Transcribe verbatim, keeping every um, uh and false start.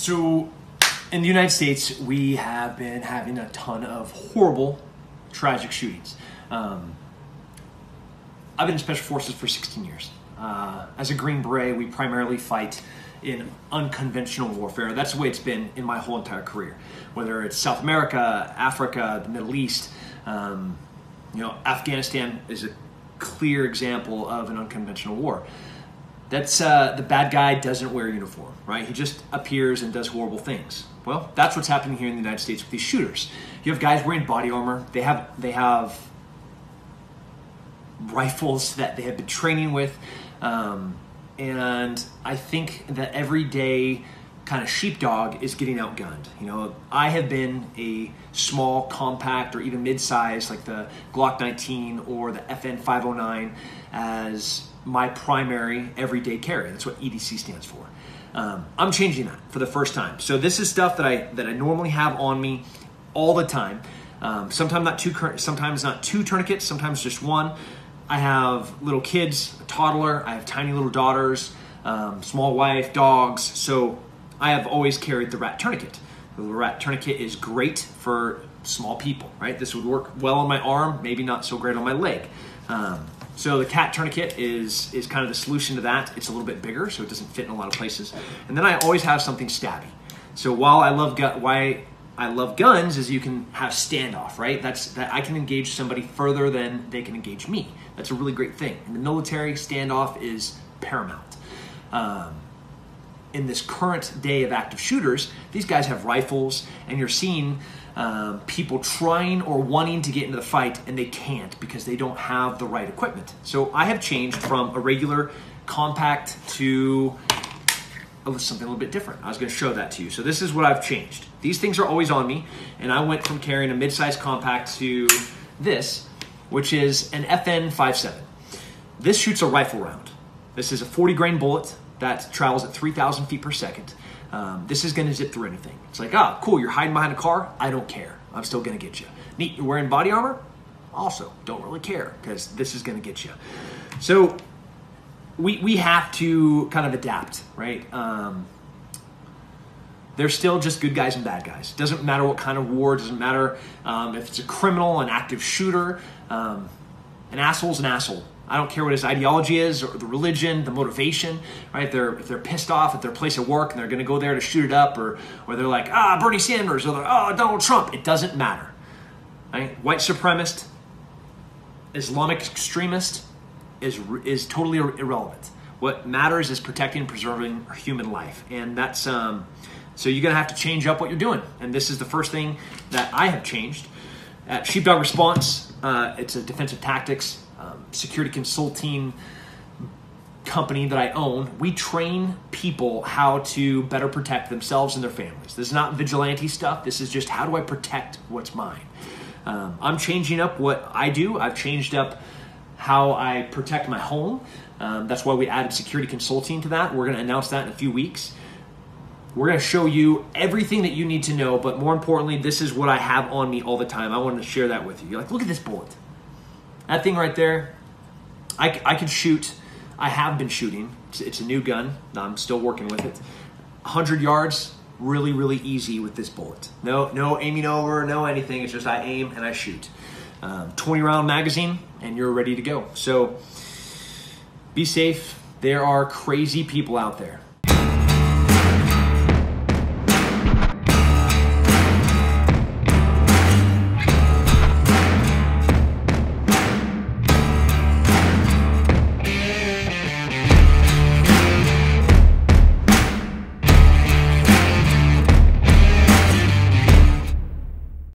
So in the United States, we have been having a ton of horrible, tragic shootings. Um, I've been in Special Forces for sixteen years. Uh, as a Green Beret, we primarily fight in unconventional warfare. That's the way it's been in my whole entire career. Whether it's South America, Africa, the Middle East, um, you know, Afghanistan is a clear example of an unconventional war. That's uh, the bad guy doesn't wear a uniform, right? He just appears and does horrible things. Well, that's what's happening here in the United States with these shooters. You have guys wearing body armor. They have they have rifles that they have been training with. Um, and I think that everyday kind of sheepdog is getting outgunned. You know, I have been a small, compact, or even mid-sized, like the Glock nineteen or the F N five oh nine, as my primary everyday carry. That's what E D C stands for. Um, I'm changing that for the first time. So this is stuff that I that I normally have on me all the time. Um, sometimes not two, sometimes not two tourniquets, sometimes just one. I have little kids, a toddler. I have tiny little daughters, um, small wife, dogs. So I have always carried the rat tourniquet. The rat tourniquet is great for small people, right? This would work well on my arm, maybe not so great on my leg. Um, So the cat tourniquet is, is kind of the solution to that. It's a little bit bigger, so it doesn't fit in a lot of places. And then I always have something stabby. So while I love gu- why I love guns is you can have standoff, right? That's that I can engage somebody further than they can engage me. That's a really great thing. In the military, standoff is paramount. Um, in this current day of active shooters, these guys have rifles, and you're seeing Um, people trying or wanting to get into the fight, and they can't because they don't have the right equipment. So I have changed from a regular compact to something a little bit different. I was going to show that to you. So this is what I've changed. These things are always on me, and I went from carrying a mid-sized compact to this, which is an F N five seven. This shoots a rifle round. This is a forty grain bullet that travels at three thousand feet per second. Um, this is going to zip through anything. It's like, ah, oh, cool, you're hiding behind a car? I don't care. I'm still going to get you. Neat, you're wearing body armor? Also, don't really care because this is going to get you. So we we have to kind of adapt, right? Um, there's still just good guys and bad guys. Doesn't matter what kind of war. Doesn't matter um, if it's a criminal, an active shooter. Um, an asshole's an asshole. I don't care what his ideology is or the religion, the motivation, right? If they're, if they're pissed off at their place of work and they're going to go there to shoot it up, or, or they're like, ah, Bernie Sanders, or they're, oh, Donald Trump. It doesn't matter, right? White supremacist, Islamic extremist is, is totally irrelevant. What matters is protecting and preserving human life. And that's, um, so you're going to have to change up what you're doing. And this is the first thing that I have changed. At Sheepdog Response, uh, it's a defensive tactics Um, security consulting company that I own. We train people how to better protect themselves and their families. This is not vigilante stuff. This is just how do I protect what's mine. Um, I'm changing up what I do. I've changed up how I protect my home. Um, that's why we added security consulting to that. We're going to announce that in a few weeks. We're going to show you everything that you need to know, but more importantly, this is what I have on me all the time. I wanted to share that with you. You're like, look at this bullet. That thing right there, I, I could shoot. I have been shooting. It's, it's a new gun. I'm still working with it. one hundred yards, really, really easy with this bullet. No no aiming over, no anything. It's just I aim and I shoot. Um, twenty round magazine, and you're ready to go. So be safe. There are crazy people out there.